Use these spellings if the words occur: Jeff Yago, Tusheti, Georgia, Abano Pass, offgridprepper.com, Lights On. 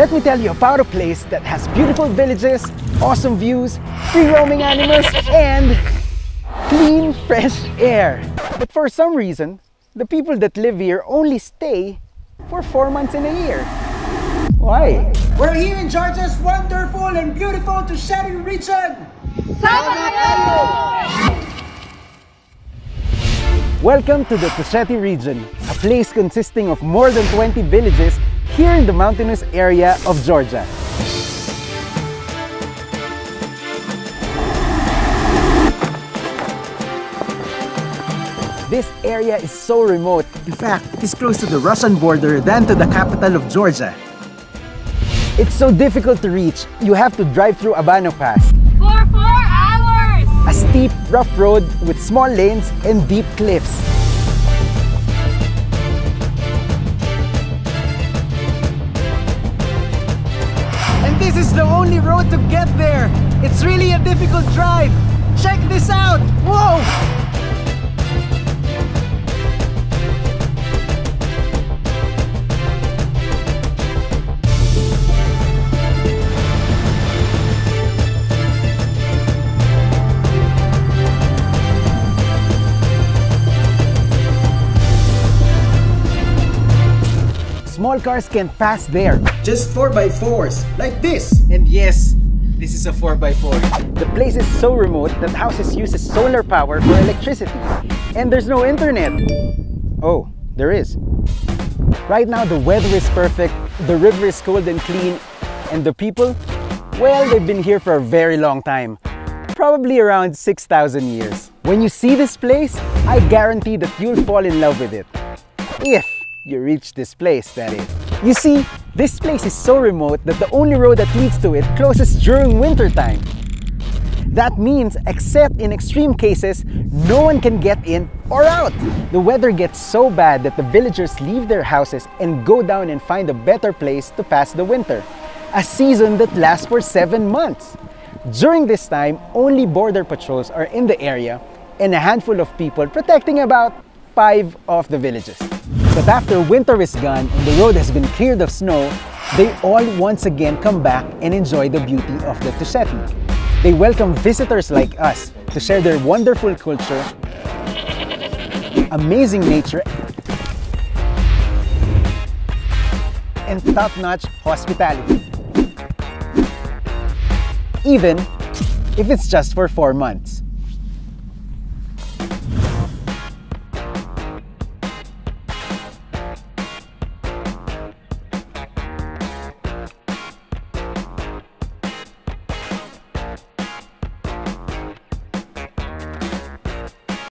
Let me tell you about a place that has beautiful villages, awesome views, free-roaming animals, and clean, fresh air. But for some reason, the people that live here only stay for 4 months in a year. Why? We're here in Georgia's wonderful and beautiful Tusheti region! Welcome to the Tusheti region, a place consisting of more than 20 villages here in the mountainous area of Georgia. This area is so remote. In fact, it's closer to the Russian border than to the capital of Georgia. It's so difficult to reach. You have to drive through Abano Pass. For 4 hours! A steep, rough road with small lanes and deep cliffs. And this is the only road to get there. It's really a difficult drive. Check this out! Whoa! Small cars can pass there. Just 4x4s, like this! And yes, this is a 4x4. The place is so remote that houses use solar power for electricity. And there's no internet. Oh, there is. Right now the weather is perfect, the river is cold and clean, and the people? Well, they've been here for a very long time. Probably around 6,000 years. When you see this place, I guarantee that you'll fall in love with it. If you reach this place, that is. You see, this place is so remote that the only road that leads to it closes during winter time. That means, except in extreme cases, no one can get in or out. The weather gets so bad that the villagers leave their houses and go down and find a better place to pass the winter. A season that lasts for 7 months. During this time, only border patrols are in the area and a handful of people protecting about 5 of the villages. But after winter is gone and the road has been cleared of snow, they all once again come back and enjoy the beauty of the Tusheti. They welcome visitors like us to share their wonderful culture, amazing nature, and top-notch hospitality. Even if it's just for 4 months.